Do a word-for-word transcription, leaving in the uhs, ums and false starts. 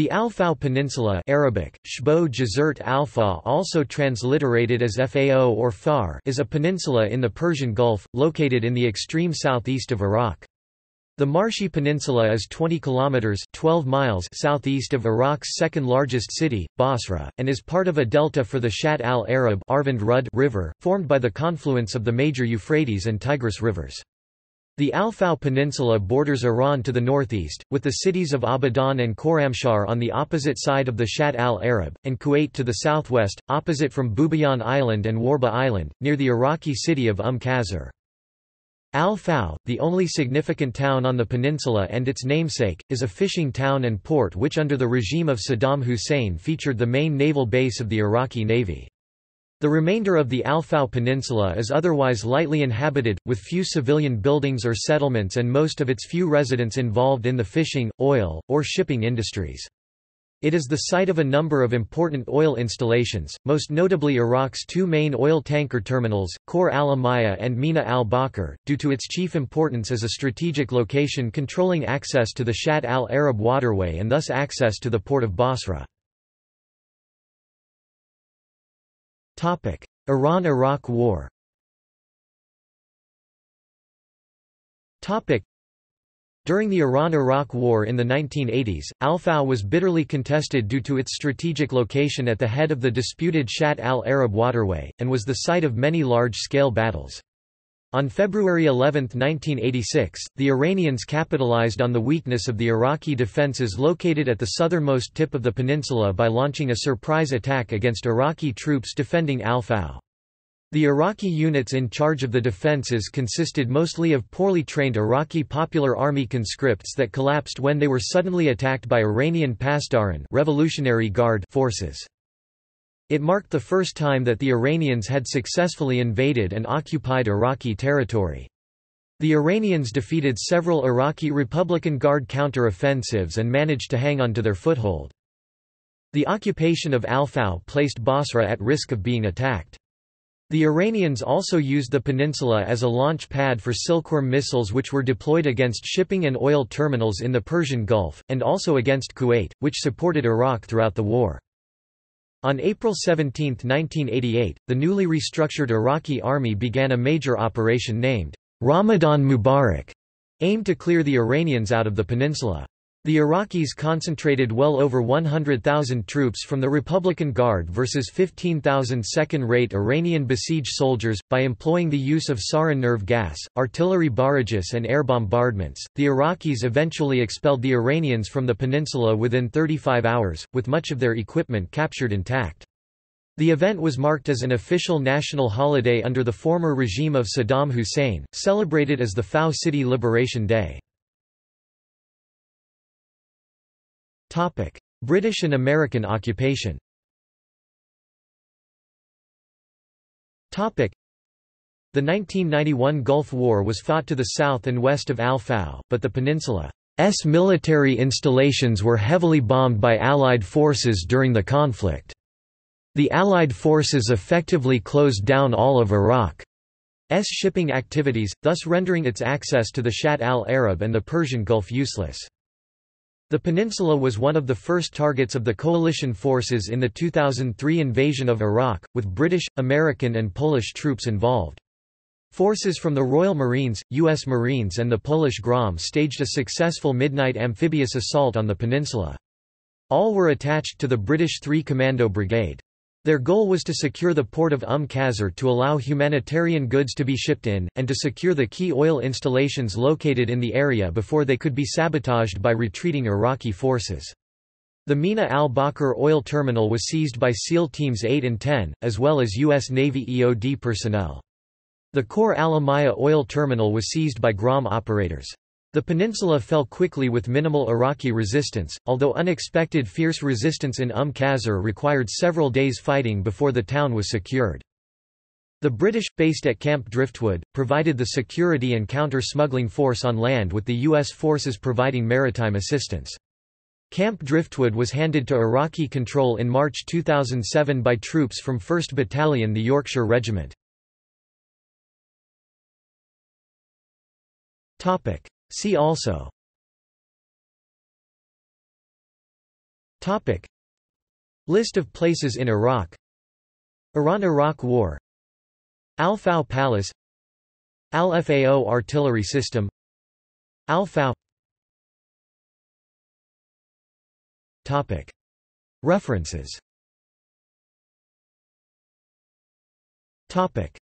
The Al-Faw Peninsula, Arabic, Shbo Jazert Al-Faw, also transliterated as Fao or Far, is a peninsula in the Persian Gulf, located in the extreme southeast of Iraq. The marshy peninsula is twenty kilometers (twelve miles) southeast of Iraq's second-largest city, Basra, and is part of a delta for the Shatt al-Arab (Arvind Rudd) River, formed by the confluence of the major Euphrates and Tigris rivers. The Al-Faw Peninsula borders Iran to the northeast, with the cities of Abadan and Khorramshahr on the opposite side of the Shatt al-Arab, and Kuwait to the southwest, opposite from Bubiyan Island and Warba Island, near the Iraqi city of Umm Qasr. Al-Faw, the only significant town on the peninsula and its namesake, is a fishing town and port which under the regime of Saddam Hussein featured the main naval base of the Iraqi Navy. The remainder of the Al-Faw Peninsula is otherwise lightly inhabited, with few civilian buildings or settlements and most of its few residents involved in the fishing, oil, or shipping industries. It is the site of a number of important oil installations, most notably Iraq's two main oil tanker terminals, Khor al-Amaya and Mina al-Bakr, due to its chief importance as a strategic location controlling access to the Shatt al-Arab waterway and thus access to the port of Basra. Iran–Iraq War. During the Iran–Iraq War in the nineteen eighties, Al-Faw was bitterly contested due to its strategic location at the head of the disputed Shatt al-Arab waterway, and was the site of many large-scale battles. On February eleventh nineteen eighty-six, the Iranians capitalized on the weakness of the Iraqi defenses located at the southernmost tip of the peninsula by launching a surprise attack against Iraqi troops defending Al-Faw. The Iraqi units in charge of the defenses consisted mostly of poorly trained Iraqi Popular Army conscripts that collapsed when they were suddenly attacked by Iranian Pasdaran Revolutionary Guard forces. It marked the first time that the Iranians had successfully invaded and occupied Iraqi territory. The Iranians defeated several Iraqi Republican Guard counter-offensives and managed to hang on to their foothold. The occupation of Al-Faw placed Basra at risk of being attacked. The Iranians also used the peninsula as a launch pad for Silkworm missiles which were deployed against shipping and oil terminals in the Persian Gulf, and also against Kuwait, which supported Iraq throughout the war. On April seventeenth nineteen eighty-eight, the newly restructured Iraqi army began a major operation named Ramadan Mubarak, aimed to clear the Iranians out of the peninsula. The Iraqis concentrated well over one hundred thousand troops from the Republican Guard versus fifteen thousand second-rate Iranian besieged soldiers. By employing the use of sarin nerve gas, artillery barrages, and air bombardments, the Iraqis eventually expelled the Iranians from the peninsula within thirty-five hours, with much of their equipment captured intact. The event was marked as an official national holiday under the former regime of Saddam Hussein, celebrated as the Al-Faw City Liberation Day. Topic: British and American occupation. Topic: The nineteen ninety-one Gulf War was fought to the south and west of Al-Faw, but the peninsula's military installations were heavily bombed by Allied forces during the conflict. The Allied forces effectively closed down all of Iraq's shipping activities, thus rendering its access to the Shatt al-Arab and the Persian Gulf useless. The peninsula was one of the first targets of the coalition forces in the two thousand three invasion of Iraq, with British, American and Polish troops involved. Forces from the Royal Marines, U S Marines and the Polish Grom staged a successful midnight amphibious assault on the peninsula. All were attached to the British Three Commando Brigade. Their goal was to secure the port of Umm Qasr to allow humanitarian goods to be shipped in, and to secure the key oil installations located in the area before they could be sabotaged by retreating Iraqi forces. The Mina al-Bakr oil terminal was seized by SEAL Teams eight and ten, as well as U S Navy E O D personnel. The Khor al-Amaya oil terminal was seized by GROM operators. The peninsula fell quickly with minimal Iraqi resistance, although unexpected fierce resistance in Umm Qasr required several days' fighting before the town was secured. The British, based at Camp Driftwood, provided the security and counter-smuggling force on land, with the U S forces providing maritime assistance. Camp Driftwood was handed to Iraqi control in March two thousand seven by troops from first Battalion, the Yorkshire Regiment. See also Topic: List of places in Iraq. Iran-Iraq War. Al-Faw Palace. Al-Faw artillery system. Al-Faw. Topic: References. Topic: